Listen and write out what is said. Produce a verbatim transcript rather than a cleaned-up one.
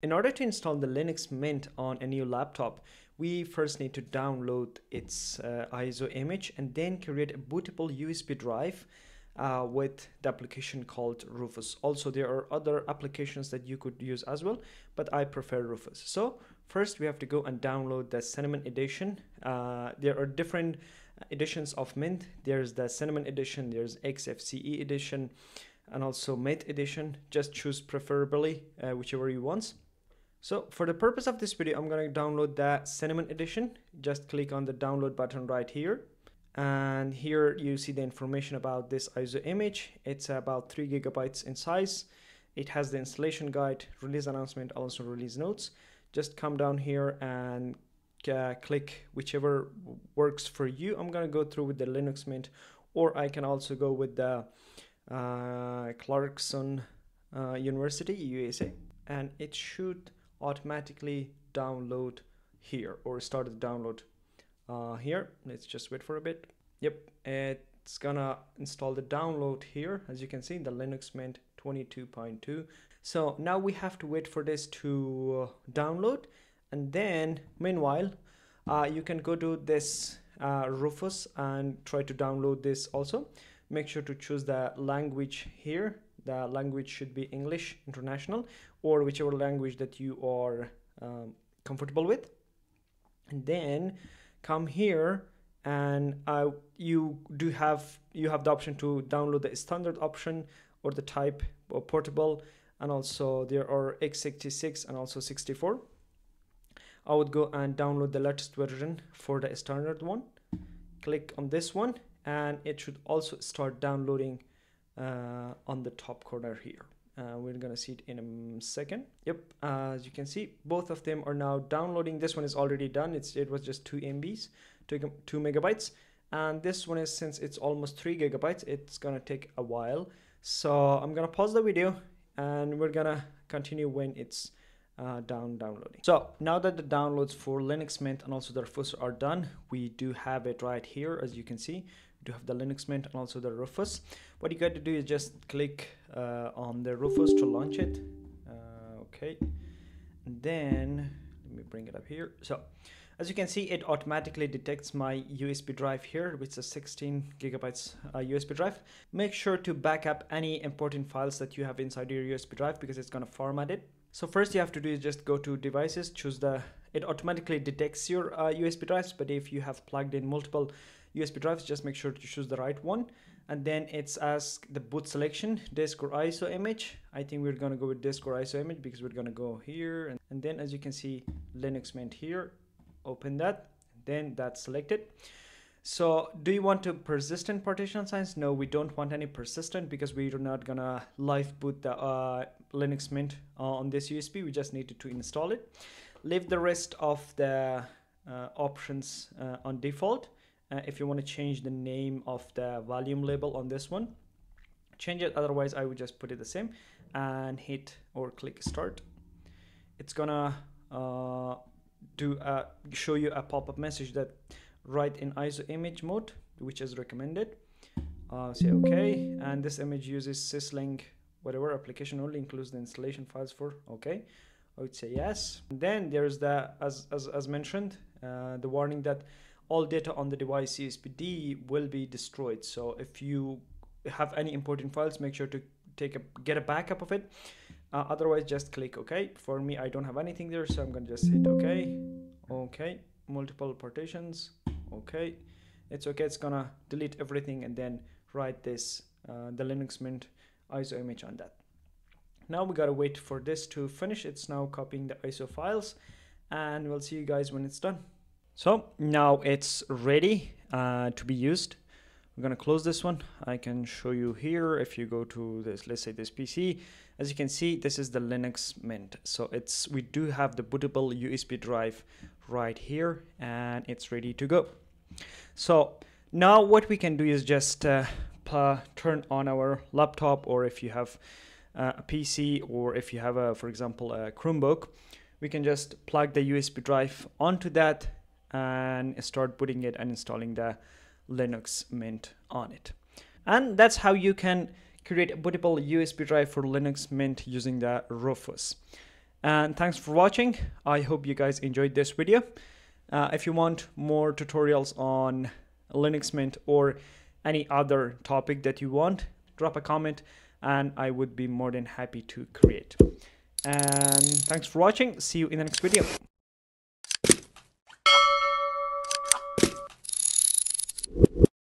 In order to install the Linux Mint on a new laptop, we first need to download its uh, I S O image and then create a bootable U S B drive uh, with the application called Rufus. Also, there are other applications that you could use as well, but I prefer Rufus. So first we have to go and download the Cinnamon Edition. Uh, there are different editions of Mint. There's the Cinnamon Edition, there's X F C E Edition, and also Mate Edition. Just choose preferably uh, whichever you want. So for the purpose of this video, I'm going to download the Cinnamon Edition. Just click on the download button right here. And here you see the information about this I S O image. It's about three gigabytes in size. It has the installation guide, release announcement, also release notes. Just come down here and uh, click whichever works for you. I'm going to go through with the Linux Mint, or I can also go with the uh, Clarkson uh, University, U S A. And it should automatically download here, or start the download uh, here. Let's just wait for a bit. Yep, it's gonna install the download here. As you can see, the Linux Mint twenty-two point two. So now we have to wait for this to download, and then meanwhile uh, you can go to this uh, Rufus and try to download this also. Make sure to choose the language here. The language should be English International, or whichever language that you are um, comfortable with. And then come here, and uh, you do have you have the option to download the standard option or the type or portable, and also there are x sixty-six and also sixty-four. I would go and download the latest version for the standard one. Click on this one, and it should also start downloading Uh, on the top corner here. Uh, we're gonna see it in a second. Yep, uh, as you can see, both of them are now downloading. This one is already done. It's it was just two M Bs, two, two megabytes, and this one is, since it's almost three gigabytes, it's gonna take a while. So I'm gonna pause the video, and we're gonna continue when it's uh, down downloading. So now that the downloads for Linux Mint and also the Rufus are done, we do have it right here, as you can see. To have the Linux Mint and also the Rufus, what you got to do is just click uh, on the Rufus to launch it. Uh, okay, and then let me bring it up here. So as you can see, it automatically detects my U S B drive here, which is a sixteen gigabytes uh, U S B drive. Make sure to back up any important files that you have inside your U S B drive, because it's going to format it. So first you have to do is just go to devices, choose the, it automatically detects your uh, U S B drives, but if you have plugged in multiple U S B drives, just make sure to choose the right one. And then it's ask the boot selection, disk or I S O image. I think we're gonna go with disk or I S O image, because we're gonna go here, and, and then as you can see, Linux Mint here, open that, then that's selected. So do you want to persistent partition size? No, we don't want any persistent, because we are not gonna live boot the uh, Linux Mint on this U S B. We just needed to install it. Leave the rest of the uh, options uh, on default. Uh, if you want to change the name of the volume label on this one, change it. Otherwise, I would just put it the same and hit or click start. It's gonna uh, do uh, show you a pop-up message that write in I S O image mode, which is recommended. Uh, say okay, and this image uses SysLink whatever application, only includes the installation files for okay. I would say yes. And then there's the as as, as mentioned uh, the warning that all data on the device U S B D will be destroyed. So if you have any important files, make sure to take a get a backup of it. Uh, otherwise, just click OK. For me, I don't have anything there, so I'm gonna just hit OK. OK, multiple partitions. OK, it's OK. It's gonna delete everything and then write this uh, the Linux Mint I S O image on that. Now we gotta wait for this to finish. It's now copying the I S O files, and we'll see you guys when it's done. So now it's ready uh, to be used. We're gonna close this one. I can show you here. If you go to this, let's say this P C, as you can see, this is the Linux Mint. So it's we do have the bootable U S B drive right here, and it's ready to go. So now what we can do is just uh, turn on our laptop, or if you have uh, a P C, or if you have a, for example, a Chromebook, we can just plug the U S B drive onto that and start putting it and installing the Linux Mint on it. And that's how you can create a bootable U S B drive for Linux Mint using the Rufus. And thanks for watching. I hope you guys enjoyed this video. Uh, if you want more tutorials on Linux Mint or any other topic that you want, drop a comment and I would be more than happy to create. And thanks for watching. See you in the next video.